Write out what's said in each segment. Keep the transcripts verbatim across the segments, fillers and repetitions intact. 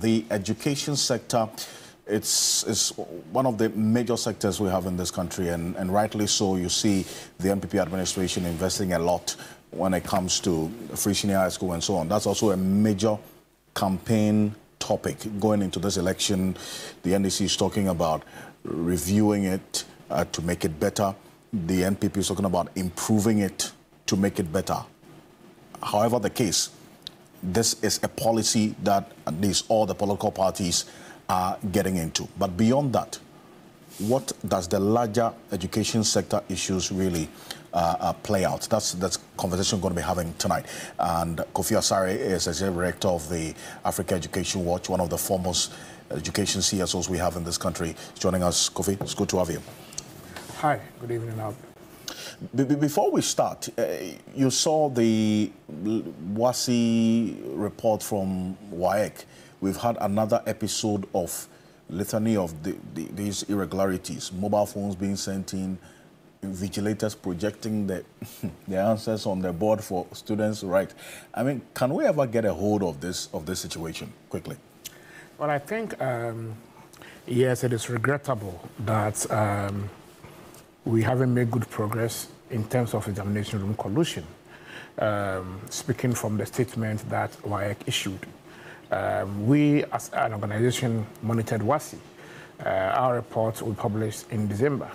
the education sector. It's, it's one of the major sectors we have in this country, and, and rightly so. You see the M P P administration investing a lot when it comes to free senior high school and so on. That's also a major campaign topic going into this election. The N D C is talking about reviewing it uh, to make it better. The N P P is talking about improving it to make it better. However the case, this is a policy that at least all the political parties are getting into. But beyond that, what does the larger education sector issues really uh, uh, play out? That's that's conversation we're going to be having tonight. And Kofi Asare is Executive Director of the Africa Education Watch, one of the foremost education C S Os we have in this country. He's joining us. Kofi, it's good to have you. Hi, good evening, Albert. Be before we start, uh, you saw the WASSCE report from W A E C. We've had another episode of litany of the, the, these irregularities, mobile phones being sent in, vigilators projecting the, the answers on the board for students, right? I mean, can we ever get a hold of this, of this situation quickly? Well, I think, um, yes, it is regrettable that um, we haven't made good progress in terms of examination room collusion, um, speaking from the statement that W A E C issued. Um, we, as an organization, monitored WASSCE. Uh, our report was published in December.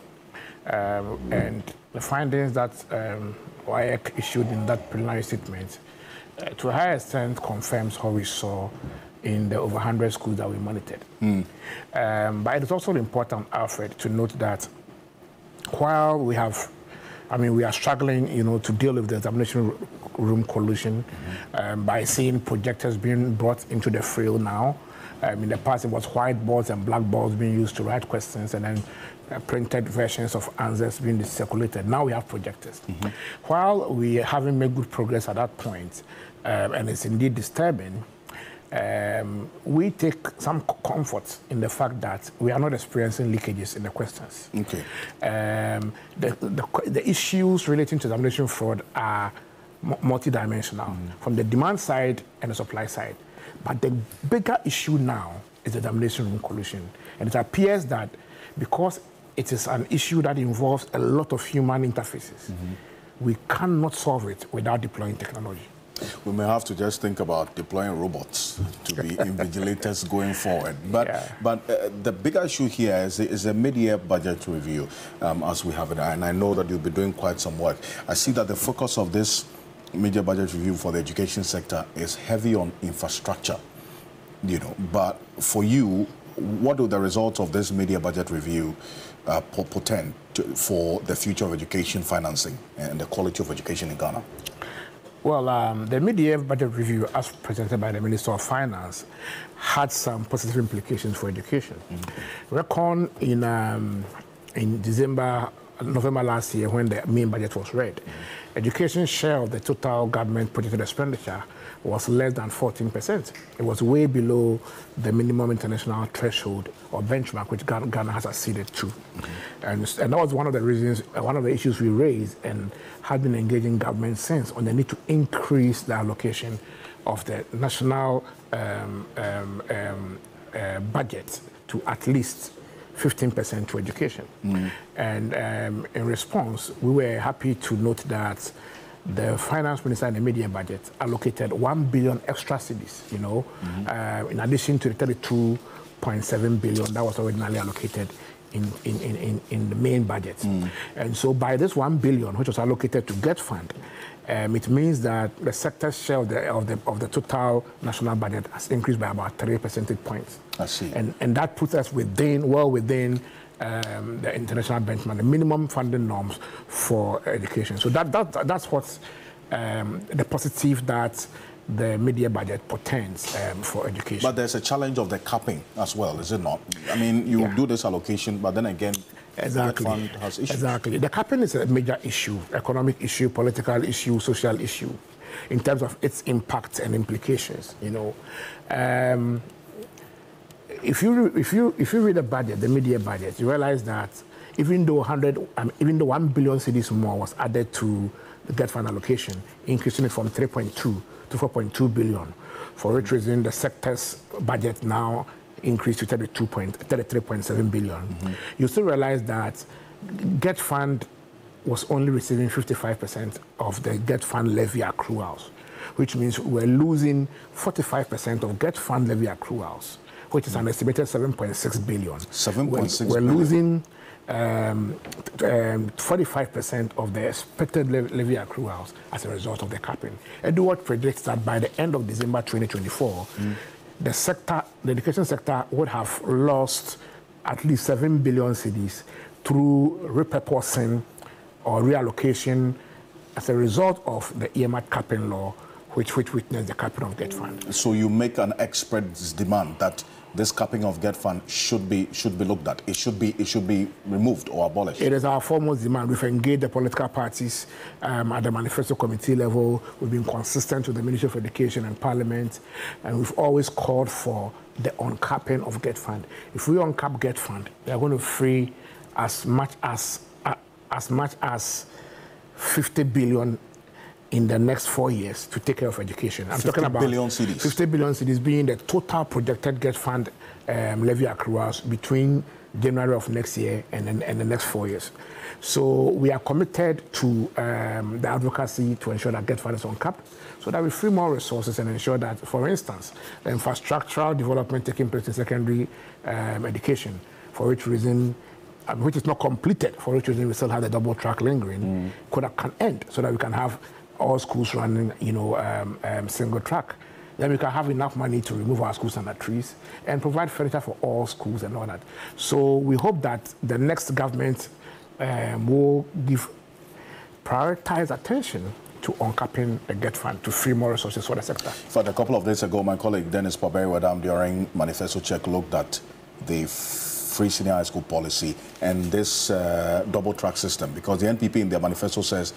Um, and the findings that um, W A E C issued in that preliminary statement, uh, to a high extent, confirms how we saw in the over one hundred schools that we monitored. Mm. Um, but it's also important, Alfred, to note that while we have, I mean, we are struggling, you know, to deal with the examination room collusion mm-hmm. um, by seeing projectors being brought into the field now. Um, in the past, it was whiteboards and blackboards being used to write questions, and then uh, printed versions of answers being circulated. Now we have projectors. Mm-hmm. While we haven't made good progress at that point, um, and it's indeed disturbing, um, we take some comfort in the fact that we are not experiencing leakages in the questions. Okay. Um, the, the, the issues relating to examination fraud are multidimensional, mm-hmm. from the demand side and the supply side. But the bigger issue now is the examination room collusion. And it appears that because it is an issue that involves a lot of human interfaces, mm-hmm. we cannot solve it without deploying technology. We may have to just think about deploying robots to be invigilators going forward. But yeah. but uh, the bigger issue here is, is a mid-year budget review, um, as we have it. And I know that you'll be doing quite some work. I see that the focus of this mid-year budget review for the education sector is heavy on infrastructure, you know. But for you, what do the results of this mid-year budget review uh, portend to, for the future of education financing and the quality of education in Ghana? Well, um, the mid-year budget review, as presented by the Minister of Finance, had some positive implications for education. Mm-hmm. Recon in um, in December, November last year, when the main budget was read, mm-hmm. education's share of the total government projected expenditure was less than fourteen percent. It was way below the minimum international threshold or benchmark which Ghana has acceded to. Mm-hmm. and, and that was one of the reasons, one of the issues we raised and have been engaging government since on the need to increase the allocation of the national um, um, um, uh, budget to at least fifteen percent to education. Mm-hmm. And um, in response, we were happy to note that the finance minister in the media budget allocated one billion extra cedis, you know, mm-hmm. uh, in addition to the thirty-two point seven billion that was originally allocated in, in, in, in the main budget. Mm. And so by this one billion, which was allocated to GetFund, um, it means that the sector's share of the, of the, of the total national budget has increased by about three percentage points. I see. And, and that puts us within, well within Um, the international benchmark, the minimum funding norms for education. So that, that that's what um, the positive that the mid-year budget portends um, for education. But there's a challenge of the capping as well, is it not? I mean, you yeah. do this allocation, but then again, exactly. the fund has issues. Exactly. The capping is a major issue, economic issue, political issue, social issue, in terms of its impact and implications, you know. Um, If you if you if you read the budget, the media budget, you realize that even though one hundred, um, even though one billion cedis more was added to the GetFund allocation, increasing it from three point two to four point two billion, for which reason the sector's budget now increased to thirty-three point seven billion. Mm-hmm. You still realize that GetFund was only receiving fifty-five percent of the GetFund levy accruals, which means we're losing forty-five percent of GetFund levy accruals, which is an estimated seven point six billion. seven point six billion. We're losing um, um, forty-five percent of the expected levy accruals as a result of the capping. Edward predicts that by the end of December twenty twenty-four, mm. the sector, the education sector, would have lost at least seven billion cedis through repurposing or reallocation as a result of the E M R capping law, which, which witnessed the capping of GetFund. So you make an expert's demand that this capping of GetFund should be should be looked at. It should be it should be removed or abolished. It is our foremost demand. We've engaged the political parties um, at the manifesto committee level. We've been consistent with the Ministry of Education and Parliament, and we've always called for the uncapping of GetFund. If we uncap GetFund, we are going to free as much as uh, as much as fifty billion in the next four years to take care of education. I'm talking about fifty billion cedis. fifty billion cedis being the total projected GetFund um, levy accruals between January of next year and, and, and the next four years. So we are committed to um, the advocacy to ensure that GetFund is uncapped, so that we free more resources and ensure that, for instance, the infrastructural development taking place in secondary um, education, for which reason Um, which is not completed, for which reason we still have the double track lingering, mm. could have, can end, so that we can have all schools running, you know, um, um, single track. Then we can have enough money to remove our schools under trees and provide furniture for all schools and all that. So we hope that the next government um, will give prioritized attention to uncapping the GetFund to free more resources for the sector. In fact, a couple of days ago, my colleague Dennis Paberiwadam during Manifesto Check looked at the free senior high school policy and this uh, double track system, because the N P P in their manifesto says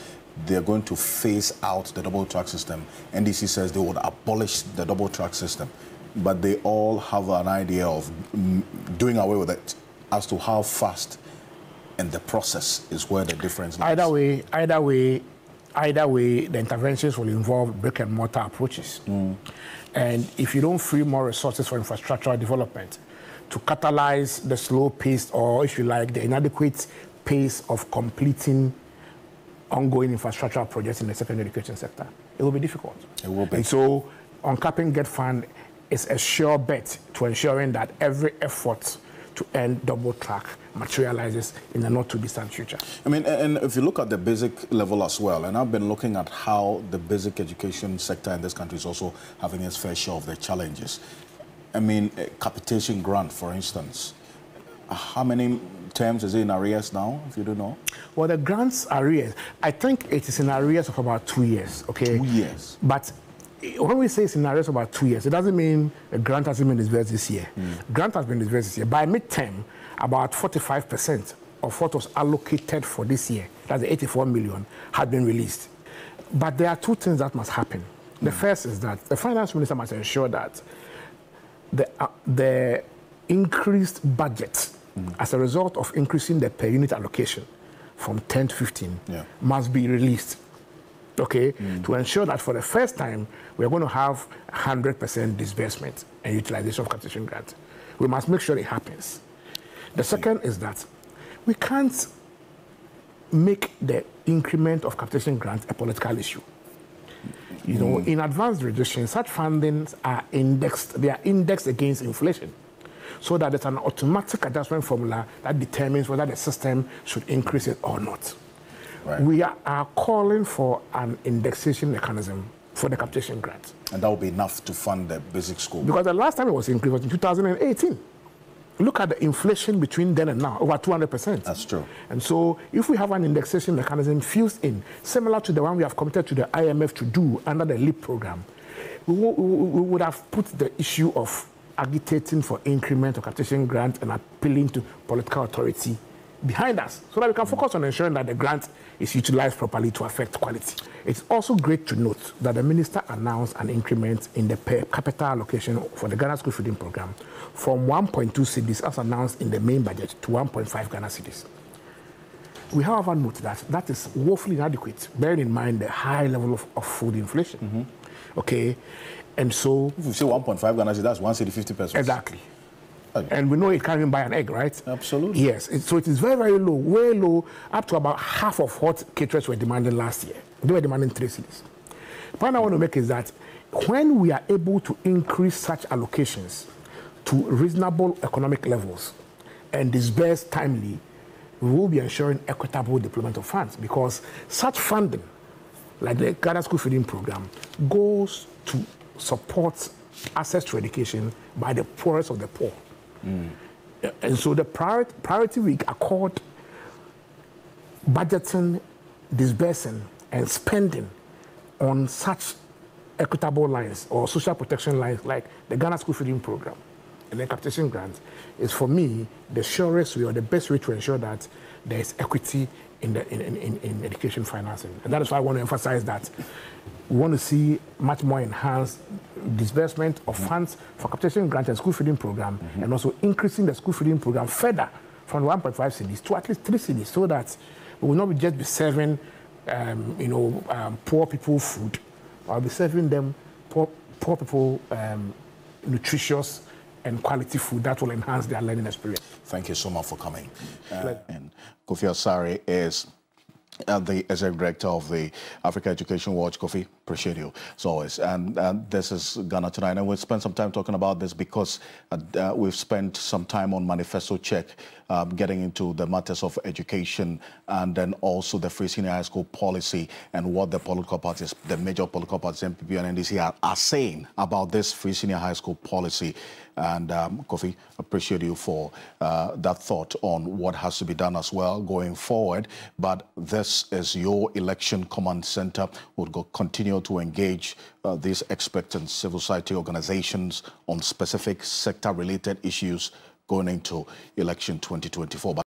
they're going to phase out the double track system. N D C says they would abolish the double track system, but they all have an idea of doing away with it as to how fast, and the process is where the difference lies. Either way, either way, either way, the interventions will involve brick and mortar approaches. Mm. And if you don't free more resources for infrastructural development to catalyze the slow pace, or if you like, the inadequate pace of completing ongoing infrastructural projects in the secondary education sector, it will be difficult. It will be. And so, uncapping GetFund is a sure bet to ensuring that every effort to end double track materializes in the not too distant future. I mean, and if you look at the basic level as well, and I've been looking at how the basic education sector in this country is also having its fair share of the challenges. I mean, a capitation grant, for instance, how many terms is it in arrears now, if you don't know? Well, the grants arrears, I think it is in arrears of about two years, okay? Two years. But when we say it's in arrears of about two years, it doesn't mean a grant hasn't been disbursed this year. Mm. Grant has been disbursed this year. By midterm, about forty-five percent of what was allocated for this year, that's the eighty-four million, had been released. But there are two things that must happen. The mm. first is that the finance minister must ensure that The, uh, the increased budget mm. as a result of increasing the per unit allocation from ten to fifteen yeah. must be released, okay, mm. to ensure that for the first time we are going to have one hundred percent disbursement and utilization of capitation grant. We must make sure it happens. The okay. second is that we can't make the increment of capitation grant a political issue. You know, mm. in advanced registration, such fundings are indexed, they are indexed against inflation, so that it's an automatic adjustment formula that determines whether the system should increase it or not. Right. We are, are calling for an indexation mechanism for the capitation grant. And that will be enough to fund the basic school. Because the last time it was increased was in two thousand eighteen. Look at the inflation between then and now, over two hundred percent. That's true. And so if we have an indexation mechanism fused in, similar to the one we have committed to the I M F to do under the LEAP program, we, we, we would have put the issue of agitating for increment or capitation grant and appealing to political authority behind us, so that we can focus on ensuring that the grant is utilized properly to affect quality. It's also great to note that the minister announced an increment in the per capita allocation for the Ghana School Feeding Program from one point two cedis, as announced in the main budget, to one point five Ghana cedis. We however note that that is woefully inadequate, bearing in mind the high level of, of food inflation. Mm-hmm. Okay, and so... If you say one point five Ghana cedis, that's one cedi fifty pesos. Exactly. Okay. And we know it can't even buy an egg, right? Absolutely. Yes, it, so it is very, very low, way low, up to about half of what caterers were demanding last year. They were demanding three cedis. The point I want to make is that when we are able to increase such allocations to reasonable economic levels and disperse timely, we will be ensuring equitable deployment of funds, because such funding, like the Ghana School Feeding Program, goes to support access to education by the poorest of the poor. Mm. And so the priority, priority we accord budgeting, disbursing, and spending on such equitable lines or social protection lines like the Ghana School Feeding Program and the capitation grant is, for me, the surest way or the best way to ensure that there is equity in, the, in, in, in education financing. And that is why I want to emphasize that we want to see much more enhanced disbursement of mm-hmm. funds for capitation grant and school feeding program, mm-hmm. and also increasing the school feeding program further from one point five cedis to at least three cedis, so that we will not be just be serving um, you know, um, poor people food. I'll be serving them poor, poor people um, nutritious and quality food that will enhance their learning experience. Thank you so much for coming. Uh, and Kofi Asare is uh, the executive director of the Africa Education Watch. Kofi, appreciate you as always. And, and this is Ghana Tonight. And we'll spend some time talking about this because uh, uh, we've spent some time on manifesto check, uh, getting into the matters of education and then also the free senior high school policy and what the political parties, the major political parties, M P P and N D C, are, are saying about this free senior high school policy. And um, Kofi, appreciate you for uh, that thought on what has to be done as well going forward. But this is your election command center. We'll go continue to engage uh, these experts and civil society organizations on specific sector-related issues going into election twenty twenty-four. But